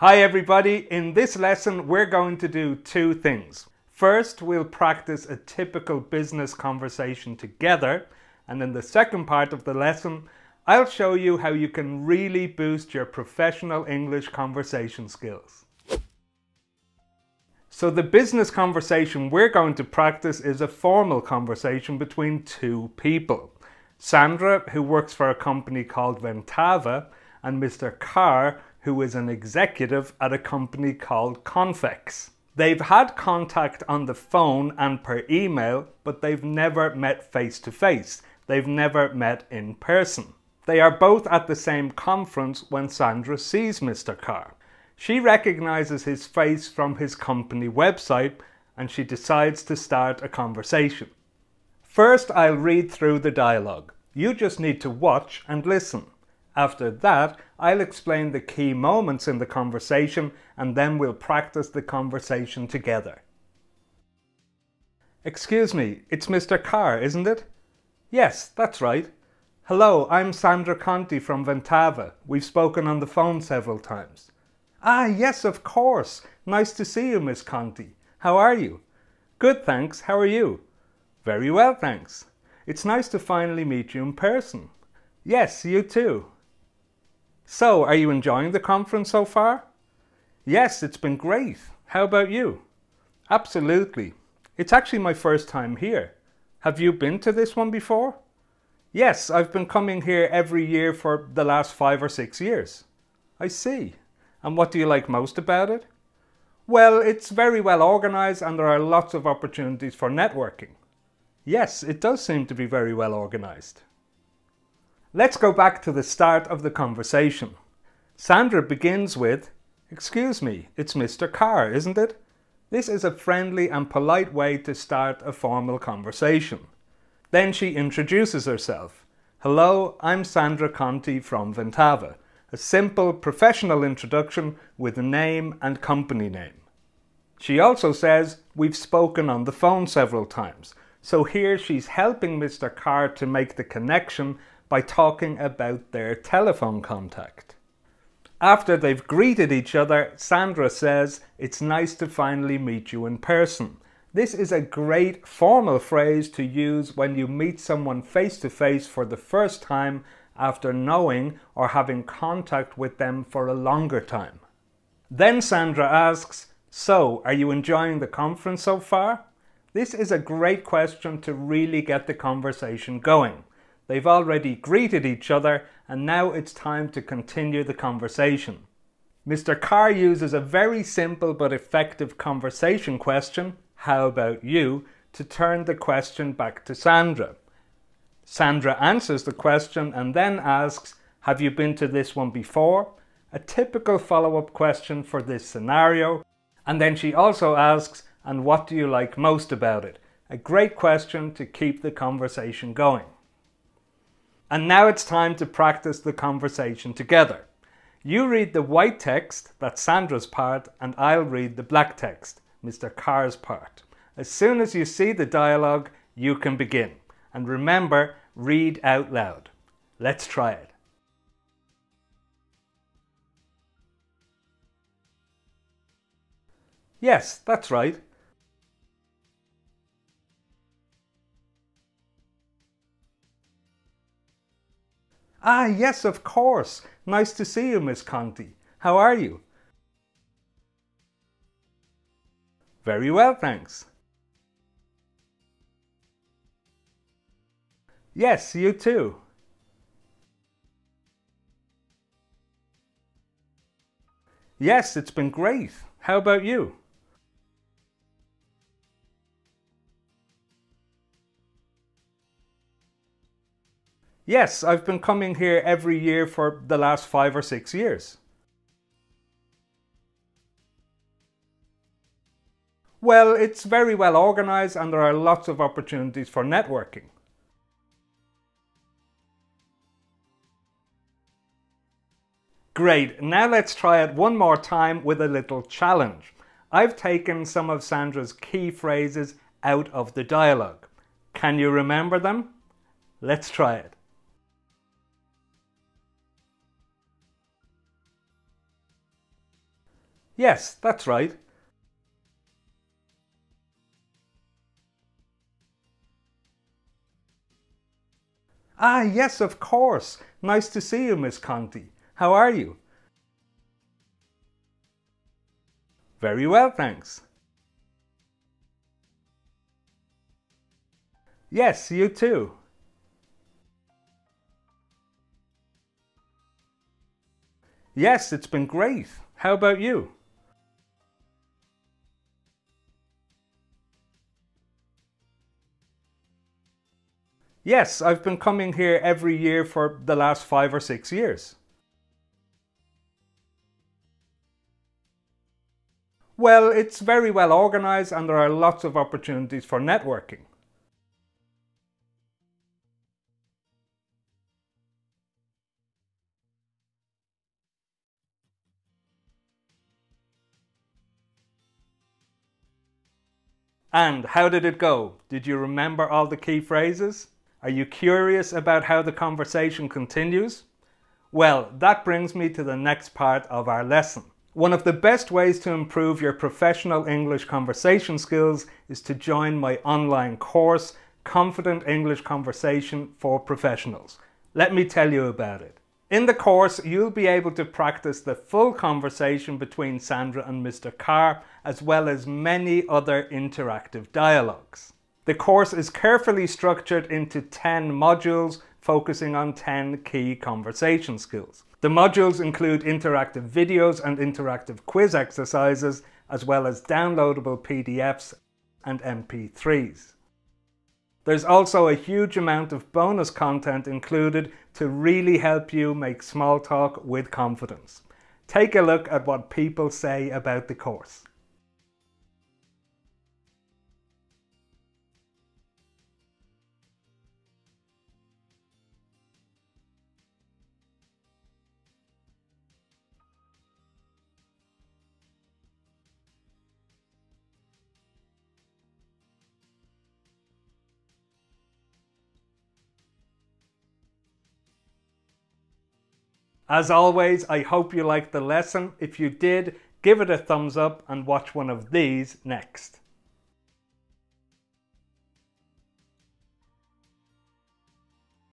Hi everybody, in this lesson we're going to do two things. First, we'll practice a typical business conversation together, and in the second part of the lesson I'll show you how you can really boost your professional English conversation skills. So the business conversation we're going to practice is a formal conversation between two people. Sandra, who works for a company called Ventava, and Mr. Carr, who is an executive at a company called Confex. They've had contact on the phone and per email, but they've never met face to face. They've never met in person. They are both at the same conference when Sandra sees Mr. Carr. She recognizes his face from his company website and she decides to start a conversation. First, I'll read through the dialogue. You just need to watch and listen. After that, I'll explain the key moments in the conversation and then we'll practice the conversation together. Excuse me, it's Mr. Carr, isn't it? Yes, that's right. Hello, I'm Sandra Conti from Ventava. We've spoken on the phone several times. Ah, yes, of course. Nice to see you, Miss Conti. How are you? Good, thanks. How are you? Very well, thanks. It's nice to finally meet you in person. Yes, you too. So, are you enjoying the conference so far? Yes, it's been great. How about you? Absolutely. It's actually my first time here. Have you been to this one before? Yes, I've been coming here every year for the last 5 or 6 years. I see. And what do you like most about it? Well, it's very well organized and there are lots of opportunities for networking. Yes, it does seem to be very well organized. Let's go back to the start of the conversation. Sandra begins with, "Excuse me, it's Mr. Carr, isn't it?" This is a friendly and polite way to start a formal conversation. Then she introduces herself. "Hello, I'm Sandra Conti from Ventava." A simple professional introduction with a name and company name. She also says, "We've spoken on the phone several times." So here she's helping Mr. Carr to make the connection by talking about their telephone contact. After they've greeted each other, Sandra says, "It's nice to finally meet you in person." This is a great formal phrase to use when you meet someone face to face for the first time after knowing or having contact with them for a longer time. Then Sandra asks, "So, are you enjoying the conference so far?" This is a great question to really get the conversation going. They've already greeted each other and now it's time to continue the conversation. Mr. Carr uses a very simple but effective conversation question, "How about you?" to turn the question back to Sandra. Sandra answers the question and then asks, "Have you been to this one before?" A typical follow-up question for this scenario. And then she also asks, "And what do you like most about it?" A great question to keep the conversation going. And now it's time to practice the conversation together. You read the white text, that's Sandra's part, and I'll read the black text, Mr. Carr's part. As soon as you see the dialogue, you can begin. And remember, read out loud. Let's try it. Yes, that's right. Ah, yes, of course. Nice to see you, Miss Conti. How are you? Very well, thanks. Yes, you too. Yes, it's been great. How about you? Yes, I've been coming here every year for the last 5 or 6 years. Well, it's very well organized and there are lots of opportunities for networking. Great, now let's try it one more time with a little challenge. I've taken some of Sandra's key phrases out of the dialogue. Can you remember them? Let's try it. Yes, that's right. Ah, yes, of course. Nice to see you, Miss Conti. How are you? Very well, thanks. Yes, you too. Yes, it's been great. How about you? Yes, I've been coming here every year for the last 5 or 6 years. Well, it's very well organized and there are lots of opportunities for networking. And how did it go? Did you remember all the key phrases? Are you curious about how the conversation continues? Well, that brings me to the next part of our lesson. One of the best ways to improve your professional English conversation skills is to join my online course, Confident English Conversation for Professionals. Let me tell you about it. In the course, you'll be able to practice the full conversation between Sandra and Mr. Carr, as well as many other interactive dialogues. The course is carefully structured into 10 modules, focusing on 10 key conversation skills. The modules include interactive videos and interactive quiz exercises, as well as downloadable PDFs and MP3s. There's also a huge amount of bonus content included to really help you make small talk with confidence. Take a look at what people say about the course. As always, I hope you liked the lesson. If you did, give it a thumbs up and watch one of these next.